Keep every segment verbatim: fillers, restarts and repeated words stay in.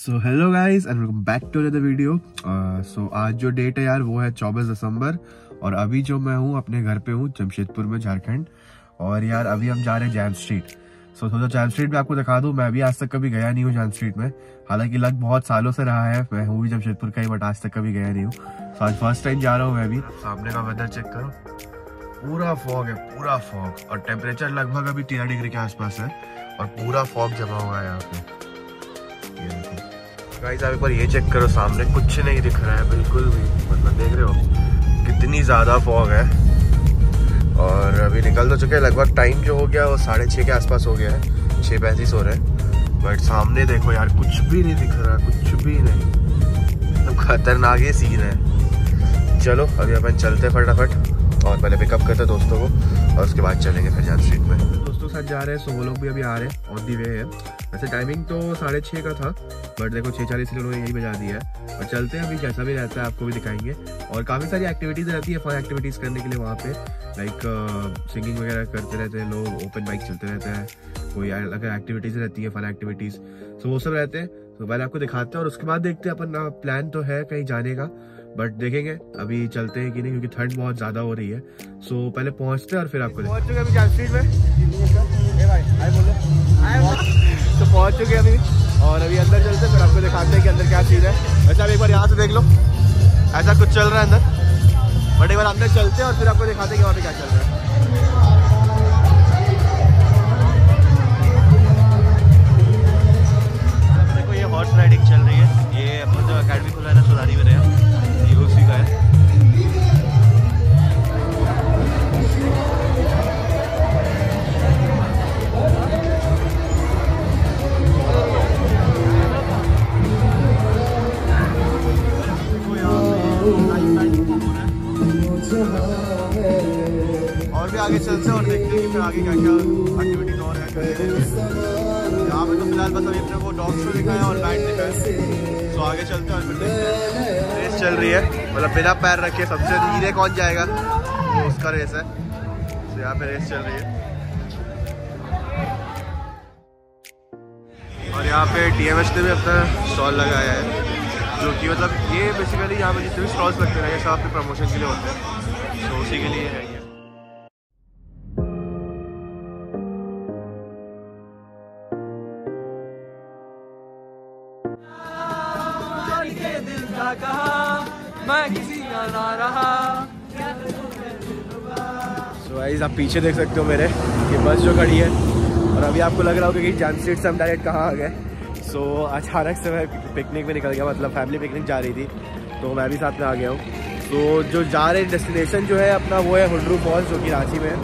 So hello guys and welcome back to another video. So आज जो date है यार वो है चौबीस दिसंबर और अभी जो मैं हूँ अपने घर पे हूँ जमशेदपुर में झारखंड। और यार अभी हम जा रहे हैं जैम स्ट्रीट। सो so, थोड़ा जैम स्ट्रीट में आपको दिखा दूँ, मैं अभी आज तक कभी गया नहीं हूँ जैम स्ट्रीट में। हालांकि लग बहुत सालों से रहा है, मैं हूँ भी जमशेदपुर का ही बट आज तक कभी गया नहीं हूँ। सो आज फर्स्ट टाइम जा रहा हूँ मैं अभी। सामने का वेदर चेक करो, पूरा फॉग है, पूरा फॉग। और टेम्परेचर लगभग अभी तेरह डिग्री के आसपास है और पूरा फॉग जमा हुआ है यहाँ पे। गाइस आप एक बार ये चेक करो, सामने कुछ नहीं दिख रहा है बिल्कुल भी, मतलब देख रहे हो कितनी ज़्यादा फॉग है। और अभी निकल तो चुके हैं, लगभग टाइम जो हो गया वो साढ़े छः के आसपास हो गया है, छः पैंतीस हो रहा है। बट सामने देखो यार कुछ भी नहीं दिख रहा, कुछ भी नहीं, एकदम तो खतरनाक ये सीन है। चलो अभी अपन चलते फटाफट और पहले पिकअप करते दोस्तों को और उसके बाद चलेंगे फिर जैम स्ट्रीट में। दोस्तों साथ जा रहे हैं, सो वो लोग भी अभी आ रहे हैं, ऑन दी वे है। वैसे टाइमिंग तो साढ़े छः का था बट देखो छः चालीस लोगों ने यही बजा दिया है। और चलते हैं, अभी जैसा भी रहता है आपको भी दिखाएंगे। और काफ़ी सारी एक्टिविटीज़ रहती है, फन एक्टिविटीज़ करने के लिए वहाँ पे, लाइक सिंगिंग वगैरह करते रहते हैं लोग, ओपन माइक चलते रहते हैं, कोई अलग एक्टिविटीज़ रहती है, फन एक्टिविटीज़, सो वो सब रहते हैं। तो पहले आपको दिखाते हैं और उसके बाद देखते हैं अपन। प्लान तो है कहीं जाने का बट देखेंगे अभी चलते हैं कि नहीं, क्योंकि ठंड बहुत ज़्यादा हो रही है। सो पहले पहुँचते हैं और फिर आपको पहुँच चुके हैं अभी जैम स्ट्रीट में। तो पहुँच चुके हैं अभी और अभी अंदर चलते हैं, फिर आपको दिखाते हैं कि अंदर क्या चीज़ है। वैसे आप एक बार यहाँ से देख लो, ऐसा कुछ चल रहा है अंदर, बट एक बार अंदर चलते हैं और फिर आपको दिखाते हैं कि वहाँ पे क्या चल रहा है। देखो ये हॉर्स राइडिंग चल रही है, ये अपना जो अकेडमी खुला है ना सुधारी में रहे ये उसी का है। और भी आगे चलते हैं और देखते हैं कि फिर आगे क्या क्या एक्टिविटीज और है। यहाँ पे तो फिलहाल बस अभी अपने को डॉग शो दिखा है और बैट दिखा है, तो आगे चलते हैं और फिर देखते हैं। रेस चल रही है, मतलब बिना पैर रखे सबसे धीरे कौन जाएगा तो उसका रेस है। तो यहाँ पे रेस चल रही है और यहाँ पे टीएमएच ने भी अपना स्टॉल लगाया है, जो कि मतलब ये बेसिकली यहाँ पे जितने भी स्टॉल्स लगते हैं ये सब अपने प्रमोशन के लिए होते हैं, तो उसी के लिए है ये। के दिल का कहा मैं किसी का ना रहा। सो गाइस आप पीछे देख सकते हो मेरे ये बस जो खड़ी है, और अभी आपको लग रहा होगा कि जैम स्ट्रीट से हम डायरेक्ट कहाँ आ गए। सो so, अचानक से मैं पिकनिक में निकल गया, मतलब फैमिली पिकनिक जा रही थी तो मैं भी साथ में आ गया हूँ। तो जो जा रहे डेस्टिनेशन जो है अपना वो है हुंड्रू फॉल, जो कि रांची में है।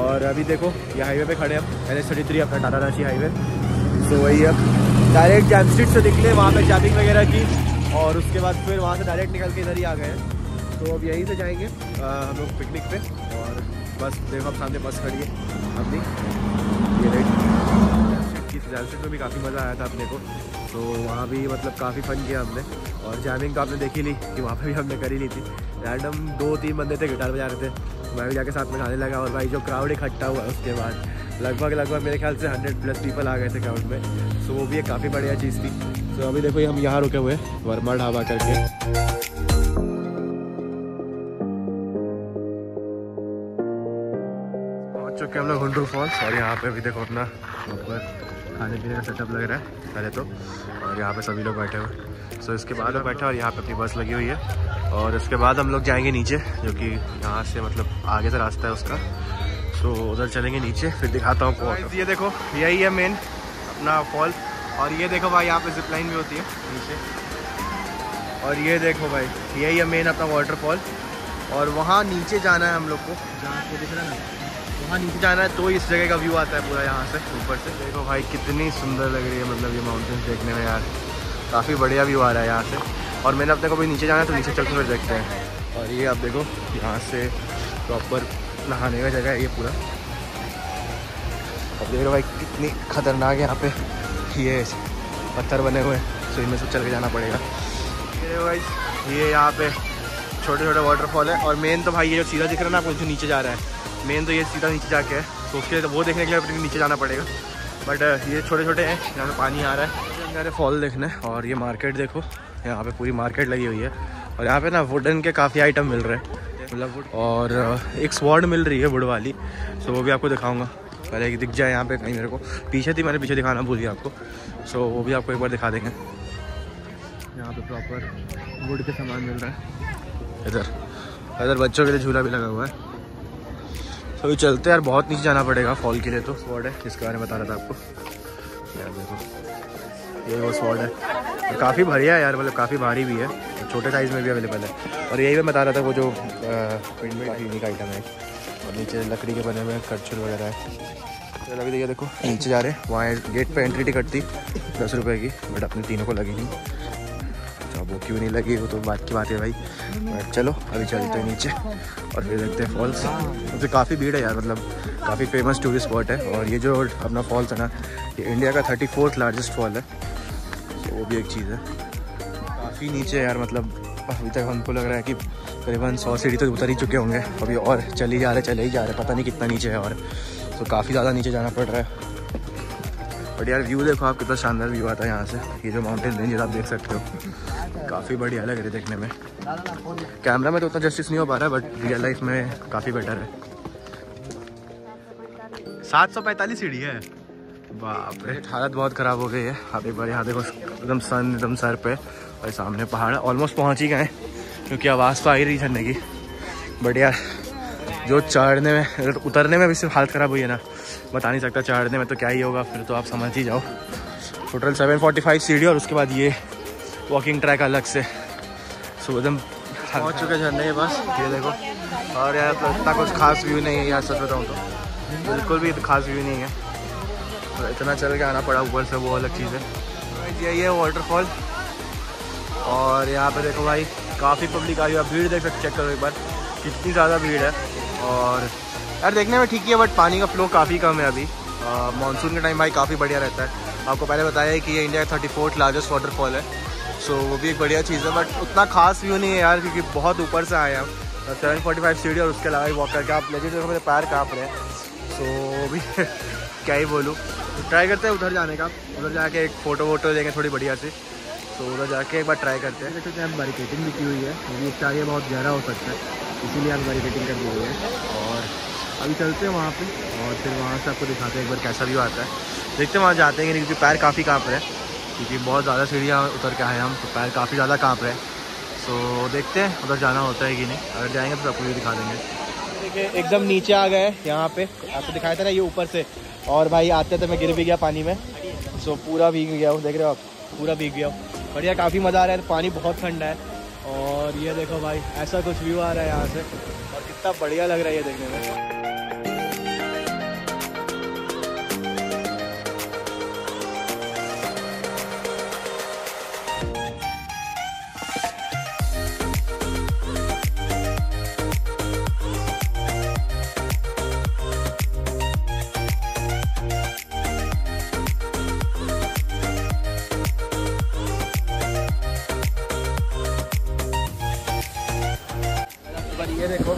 और अभी देखो ये हाईवे पे खड़े हैं, एन एस थर्टी थ्री अपना टाटा रांची हाईवे। तो वही अब डायरेक्ट जैम स्ट्रीट से निकले, वहाँ पे जैमिंग वगैरह की और उसके बाद फिर वहाँ से डायरेक्ट निकल के इधर ही आ गए हैं। तो अब यहीं से जाएंगे हम लोग पिकनिक पे। और बस देखो आप सामने बस खड़ी है अपनी, ये राइट। जैम स्ट्रीट में भी काफ़ी मज़ा आया था अपने को, तो वहाँ भी मतलब काफ़ी फन किया हमने। और जैमिंग तो आपने देखी ली कि वहाँ पे भी हमने करी ली थी, रैंडम दो तीन बंदे थे गिटार बजा रहे थे, मैं भी जाके साथ में गाने लगा। और भाई जो क्राउड इकट्ठा हुआ उसके बाद लगभग लगभग मेरे ख्याल से हंड्रेड प्लस पीपल आ गए थे क्राउड में, सो वो भी एक काफ़ी बढ़िया चीज़ थी। तो अभी देखो हम यहाँ रुके हुए हैं वर्मा ढाब करके। चुके हम लोग हुंड्रू फॉल और यहाँ पे भी देखो अपना ऊपर खाने पीने का सेटअप लग रहा है पहले तो, और यहाँ पे सभी लोग बैठे हुए। सो इसके बाद लोग बैठे और यहाँ पे अपनी बस लगी हुई है और उसके बाद हम लोग जाएंगे नीचे, जो कि यहाँ से मतलब आगे से रास्ता है उसका। सो उधर चलेंगे नीचे, फिर दिखाता हूँ आपको। ये देखो यही है मेन अपना फॉल, और ये देखो भाई यहाँ पे जिप लाइन भी होती है नीचे। और ये देखो भाई यही है मेन अपना वाटरफॉल, और वहाँ नीचे जाना है हम लोग को, जहाँ से दिख रहा है वहाँ नीचे जाना है तो इस जगह का व्यू आता है पूरा यहाँ से ऊपर से। देखो भाई कितनी सुंदर लग रही है, मतलब ये माउंटेन्स देखने में यार काफ़ी बढ़िया व्यू आ रहा है यहाँ से। और मैंने अपने को भी नीचे जाना है तो नीचे चलते हुए देखते हैं। और ये आप देखो यहाँ से प्रॉपर नहाने का जगह है ये पूरा। अब देख लो भाई कितनी खतरनाक है यहाँ पे, ये पत्थर बने हुए हैं, सो इनमें से चल के जाना पड़ेगा। ये भाई ये यहाँ पे छोटे छोटे वाटरफॉल है, और मेन तो भाई ये जो सीधा दिख रहा है ना आपको नीचे जा रहा है, मेन तो ये सीधा नीचे जाके है, तो उसके वो देखने के लिए अपने नीचे जाना पड़ेगा। बट ये छोटे छोटे हैं, यहाँ पे पानी आ रहा है। जा रहे फॉल देखने। और ये मार्केट देखो, यहाँ पे पूरी मार्केट लगी हुई है और यहाँ पे ना वुडन के काफ़ी आइटम मिल रहे हैं, मतलब और एक स्वॉर्ड मिल रही है वुड वाली, सो वो भी आपको दिखाऊंगा। पहले एक दिख जाए यहाँ पे कहीं, मेरे को पीछे थी, मैंने पीछे दिखाना भूल गया आपको, सो वो भी आपको एक बार दिखा देंगे। यहाँ पे प्रॉपर वुड के सामान मिल रहा है। इधर इधर बच्चों के लिए झूला भी लगा हुआ है। तो चलते यार, बहुत नीचे जाना पड़ेगा फॉल के लिए। तो स्वॉर्ड है, इसके बारे में बता रहा था आपको। यार देखो ये वो स्वॉर्ड है, काफ़ी बढ़िया है यार, मतलब काफ़ी भारी भी है, छोटे साइज़ में भी अवेलेबल है। और यही मैं बता रहा था वो जो पेंट का आइटम है, और नीचे लकड़ी के बने हुए करछुल वगैरह है। लग रही है देखो, नीचे जा रहे हैं, वहाँ गेट पर एंट्री टिकट थी दस रुपये की, बट अपने तीनों को लगी नहीं। वो क्यों नहीं लगी वो तो बात की बात है भाई। चलो अभी चलते हैं नीचे और फिर देखते हैं फॉल्स। तो काफ़ी भीड़ है यार, मतलब काफ़ी फेमस टूरिस्ट स्पॉट है। और ये जो अपना फॉल्स है ना, ये इंडिया का थर्टी फोर्थ लार्जेस्ट फॉल है, तो वो भी एक चीज़ है। काफ़ी नीचे यार, मतलब अभी तक हमको लग रहा है कि करीबन सौ सीढ़ी तक तो उतर ही चुके होंगे अभी, और चले ही जा रहे चले ही जा रहे पता नहीं कितना नीचे है। और तो काफ़ी ज़्यादा नीचे जाना पड़ रहा है। बट यार व्यू देखो आप, कितना शानदार व्यू आता है यहाँ से। ये जो माउंटेन रेंज आप देख सकते हो, काफ़ी बढ़िया लग रही है देखने में। कैमरा में तो उतना जस्टिस नहीं हो पा रहा है, बट रियल लाइफ में काफ़ी बेटर है। सात सौ पैंतालीस सीढ़ी है, बाप रे, हालत बहुत ख़राब हो गई है। आप एक बार यहाँ देखो, एकदम सन एकदम सर पे, और सामने पहाड़। ऑलमोस्ट पहुँच ही गए, क्योंकि आवाज़ तो आ ही रही झरने की। बट यार जो चढ़ने में उतरने में भी सिर्फ हालत ख़राब हुई है ना, बता नहीं सकता चढ़ने में तो क्या ही होगा, फिर तो आप समझ ही जाओ। टोटल सेवन फोर्टी फाइव सीढ़ी, और उसके बाद ये वॉकिंग ट्रैक अलग से। सो एकदम पहुँच चुके हैं झरने के पास, ये देखो। और यार तो इतना कुछ खास व्यू नहीं है यार, सच बताऊँ तो बिल्कुल भी खास व्यू नहीं है। तो इतना चल के आना पड़ा ऊपर से, वो अलग चीज़ है। यही है वाटरफॉल। और यहाँ पर देखो भाई, काफ़ी पब्लिक आई है, आप भीड़ देख सकते, चेक करो एक बार कितनी ज़्यादा भीड़ है। और यार देखने में ठीक ही है, बट पानी का फ्लो काफ़ी कम है अभी। मानसून के टाइम भाई काफ़ी बढ़िया रहता है। आपको पहले बताया है कि ये इंडिया का थर्टी फोर्थ लार्जेस्ट वाटरफॉल है, सो वो भी एक बढ़िया चीज़ है। बट उतना खास व्यू नहीं है यार, क्योंकि बहुत ऊपर से आए हम। सेवन फोर्टी फाइव सीढ़ी, और उसके अलावा ही वॉक करके आप लेकिन मेरे पैर काँप रहे हैं, सो भी क्या ही बोलूँ। तो ट्राई करते हैं उधर जाने का, उधर जाके एक फ़ोटो वोटो लेंगे थोड़ी बढ़िया सी, तो उधर जाके एक बार ट्राई करते हैं। देखो हम बैरिकेटिंग भी की हुई है, क्योंकि इसका आगे बहुत गहरा हो सकता है, इसीलिए आप बैरिकेटिंग कर दी हुई है। और अभी चलते हैं वहाँ पे, और फिर वहाँ से आपको दिखाते हैं एक बार कैसा व्यू आता है। देखते हैं वहाँ जाते हैं, क्योंकि पैर काफ़ी काँप रहे हैं, क्योंकि बहुत ज़्यादा सीढ़ियाँ उतर के आए हम, तो पैर काफ़ी ज़्यादा काँप रहे हैं। सो देखते हैं उधर जाना होता है कि नहीं, अगर जाएंगे तो आपको भी दिखा देंगे। देखिए एकदम नीचे आ गए यहाँ पर, आपको दिखाया था ना ये ऊपर से, और भाई आते तो मैं गिर भी गया पानी में। सो पूरा भीग गया हूँ, देख रहे हो आप, पूरा भीग गया हूँ। बढ़िया, काफ़ी मज़ा आ रहा है, पानी बहुत ठंडा है। और ये देखो भाई, ऐसा कुछ व्यू आ रहा है यहाँ से, और कितना बढ़िया लग रहा है ये देखने में। देखो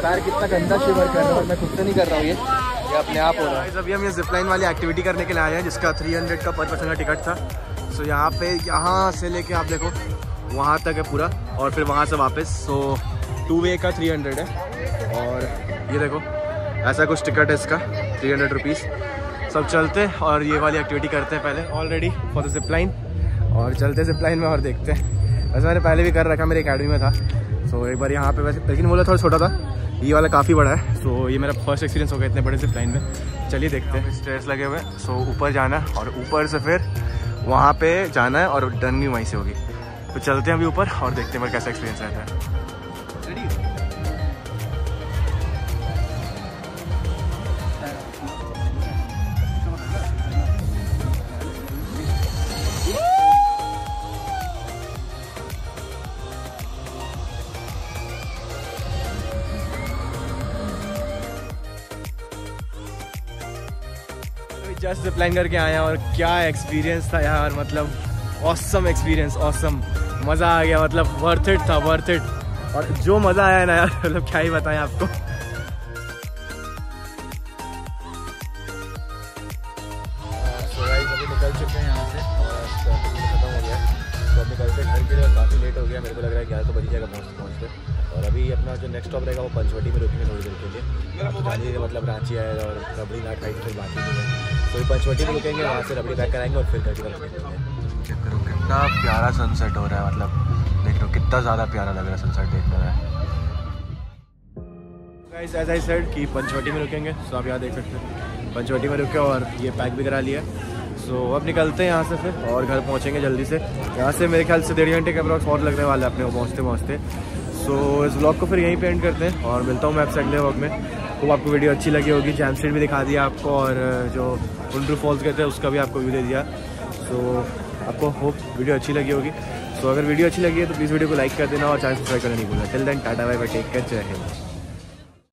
पैर कितना गंदा शिवर कर रहा हूँ, मैं खुद से नहीं कर रहा हूँ, ये ये अपने आप हो रहा है। अभी हम ये जिपलाइन वाली एक्टिविटी करने के लिए आए हैं, जिसका तीन सौ का पर पर्सन का टिकट था। सो so, यहाँ पे यहाँ से लेके आप देखो वहाँ तक है पूरा, और फिर वहाँ से वापस। सो टू वे का तीन सौ है, और ये देखो ऐसा कुछ टिकट है इसका तीन हंड्रेड रुपीज़। सब चलते और ये वाली एक्टिविटी करते हैं पहले, ऑलरेडी फॉर द जिपलाइन, और चलते जिपलाइन में और देखते हैं। वैसे मैंने पहले भी कर रखा, मेरी अकेडमी में था, सो so, एक बार यहाँ पे वैसे, लेकिन बोला थोड़ा छोटा था, ये वाला काफ़ी बड़ा है। सो so, ये मेरा फर्स्ट एक्सपीरियंस हो गया इतने बड़े से प्लान में। चलिए देखते हैं, स्टेयर्स लगे हुए हैं, सो ऊपर जाना है, और ऊपर से फिर वहाँ पे जाना है, और डर्नी वहीं से होगी। तो चलते हैं अभी ऊपर और देखते हैं मेरा कैसा एक्सपीरियंस रहता है। जस्ट जिपलाइन करके आया, और क्या एक्सपीरियंस था यार, मतलब ऑसम एक्सपीरियंस, ऑसम मज़ा आ गया, मतलब वर्थ इट था, वर्थ इट। और जो मज़ा आया ना यार, मतलब क्या ही बताएं आपको। अभी निकल चुके हैं यहाँ से, फिर काफ़ी लेट हो गया, मेरे को लग रहा है ग्यारह तो बज जाएगा पहुँचते पहुँचते। और अभी अपना जो नेक्स्ट स्टॉप रहेगा वो पंचवटी में रुकेंगे थोड़ी देर के लिए। रांची के मतलब रांची आएगा और रबड़ी घाट खाई फिर बाकी तो पंचवटी में रुकेंगे, वहाँ से रबड़ी पैक कराएंगे और फिर घर के लिए। चेक करो कितना प्यारा सनसेट हो रहा है, मतलब देख लो कितना ज़्यादा प्यारा लग रहा है सनसेट देखने में। गाइस एज आई सेड कि पंचवटी में रुकेंगे, सो आप यहाँ देख सकते हैं पंचवटी में रुके और ये पैक भी करा लिया। सो so, अब निकलते हैं यहाँ से फिर और घर पहुँचेंगे जल्दी से। यहाँ से मेरे ख्याल से डेढ़ घंटे का ब्लॉग और लगने वाला है अपने को पहुँचते पहुँचते। सो so, इस ब्लॉग को फिर यहीं पे एंड करते हैं और मिलता हूँ मैं आपसे अगले ब्लॉग में। तो आपको वीडियो अच्छी लगी होगी, जैम स्ट्रीट भी दिखा दिया आपको और जो हुंड्रू फॉल्स कहते हैं उसका भी आपको व्यू दे दिया। सो so, आपको होप वीडियो अच्छी लगी होगी। सो so, अगर वीडियो अच्छी लगी है तो प्लीज़ वीडियो को लाइक कर देना और चैनल सब्सक्राइब करना नहीं भूलना। चल then tata bye bye, take care, जय हिंद।